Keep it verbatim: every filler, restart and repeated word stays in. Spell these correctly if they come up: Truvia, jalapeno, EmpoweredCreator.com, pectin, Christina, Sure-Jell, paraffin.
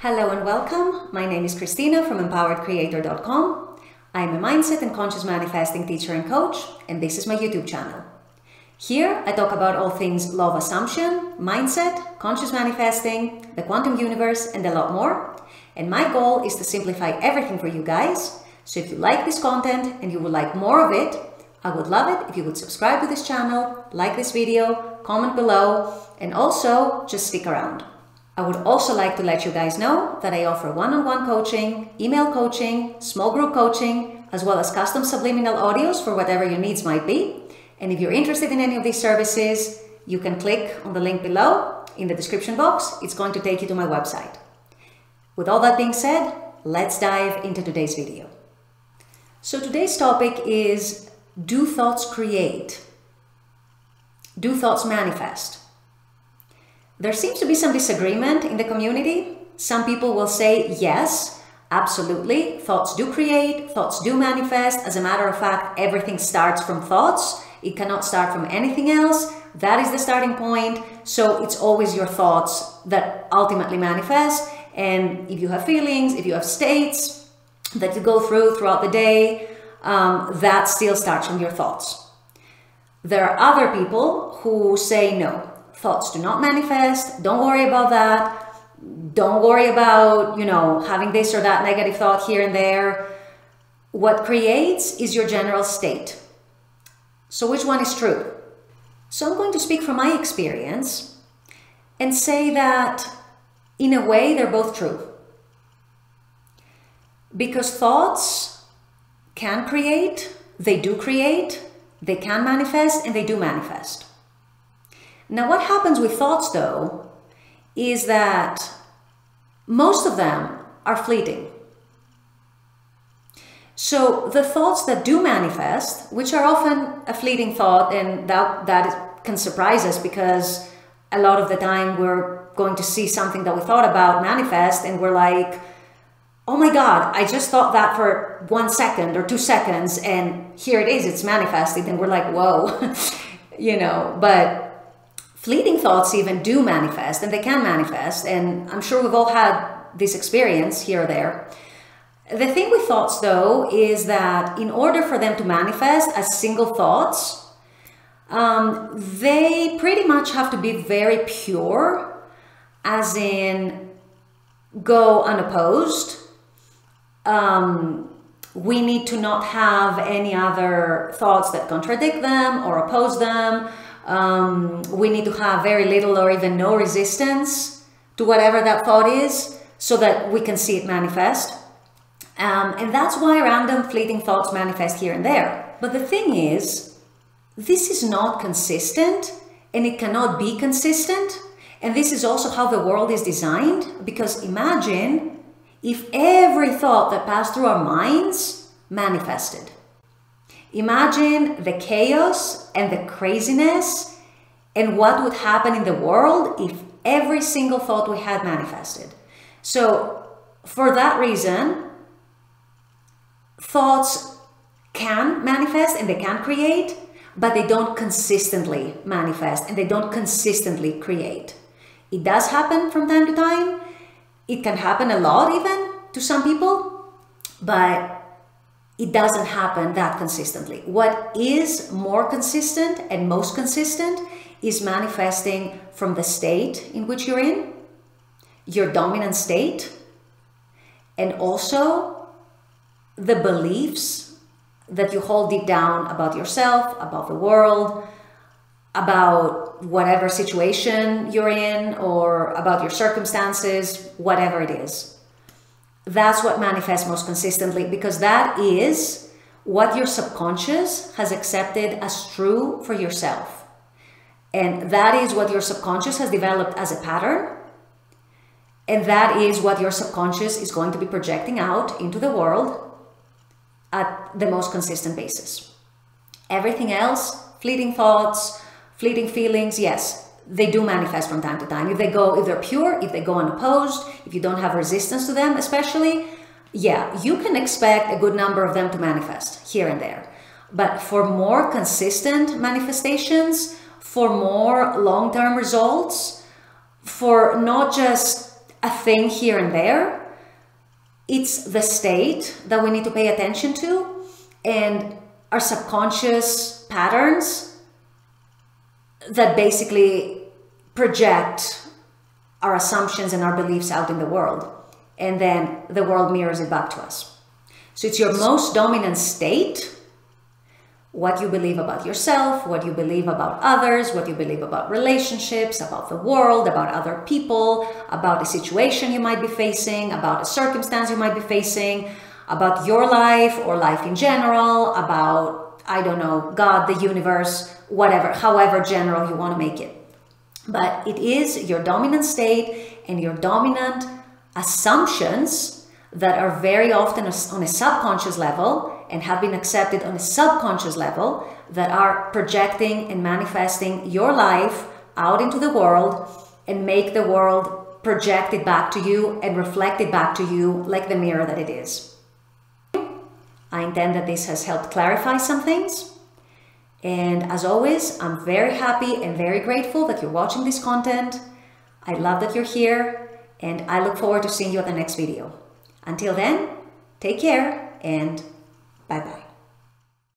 Hello and welcome. My name is Christina from Empowered Creator dot com. I'm a mindset and conscious manifesting teacher and coach, and this is my YouTube channel. Here I talk about all things law of assumption, mindset, conscious manifesting, the quantum universe, and a lot more. And my goal is to simplify everything for you guys. So if you like this content and you would like more of it, I would love it if you would subscribe to this channel, like this video, comment below, and also just stick around. I would also like to let you guys know that I offer one-on-one coaching, email coaching, small group coaching, as well as custom subliminal audios for whatever your needs might be. And if you're interested in any of these services, you can click on the link below in the description box. It's going to take you to my website. With all that being said, let's dive into today's video. So today's topic is, do thoughts create? Do thoughts manifest? There seems to be some disagreement in the community. Some people will say, yes, absolutely, thoughts do create, thoughts do manifest. As a matter of fact, everything starts from thoughts. It cannot start from anything else. That is the starting point. So it's always your thoughts that ultimately manifest. And if you have feelings, if you have states that you go through throughout the day, um, that still starts from your thoughts. There are other people who say no. Thoughts do not manifest. Don't worry about that. Don't worry about, you know, having this or that negative thought here and there. What creates is your general state. So which one is true? So I'm going to speak from my experience and say that in a way they're both true. Because thoughts can create, they do create, they can manifest, and they do manifest. Now, what happens with thoughts, though, is that most of them are fleeting. So the thoughts that do manifest, which are often a fleeting thought, and that, that can surprise us because a lot of the time we're going to see something that we thought about manifest and we're like, oh my God, I just thought that for one second or two seconds and here it is, it's manifested. And we're like, whoa, you know, but fleeting thoughts even do manifest, and they can manifest, and I'm sure we've all had this experience here or there. The thing with thoughts, though, is that in order for them to manifest as single thoughts, um, they pretty much have to be very pure, as in go unopposed. Um, we need to not have any other thoughts that contradict them or oppose them. Um, we need to have very little or even no resistance to whatever that thought is so that we can see it manifest. Um, and that's why random fleeting thoughts manifest here and there. But the thing is, this is not consistent and it cannot be consistent. And this is also how the world is designed, because imagine if every thought that passed through our minds manifested. Imagine the chaos and the craziness and what would happen in the world if every single thought we had manifested. So for that reason, thoughts can manifest and they can create, but they don't consistently manifest and they don't consistently create. It does happen from time to time. It can happen a lot even to some people, but it doesn't happen that consistently. What is more consistent and most consistent is manifesting from the state in which you're in, your dominant state, and also the beliefs that you hold deep down about yourself, about the world, about whatever situation you're in, or about your circumstances, whatever it is. That's what manifests most consistently, because that is what your subconscious has accepted as true for yourself. And that is what your subconscious has developed as a pattern. And that is what your subconscious is going to be projecting out into the world at the most consistent basis. Everything else, fleeting thoughts, fleeting feelings, yes, they do manifest from time to time. If they go, if they're pure, if they go unopposed, if you don't have resistance to them especially, yeah, you can expect a good number of them to manifest here and there. But for more consistent manifestations, for more long-term results, for not just a thing here and there. It's the state that we need to pay attention to, and our subconscious patterns that basically project our assumptions and our beliefs out in the world. And then the world mirrors it back to us. So it's your most dominant state, what you believe about yourself, what you believe about others, what you believe about relationships, about the world, about other people, about a situation you might be facing, about a circumstance you might be facing, about your life or life in general, about, I don't know, God, the universe, whatever, however general you want to make it. But it is your dominant state and your dominant assumptions that are very often on a subconscious level and have been accepted on a subconscious level that are projecting and manifesting your life out into the world and make the world project it back to you and reflect it back to you like the mirror that it is. I intend that this has helped clarify some things. And as always, I'm very happy and very grateful that you're watching this content. I love that you're here, and I look forward to seeing you at the next video. Until then, take care and bye-bye.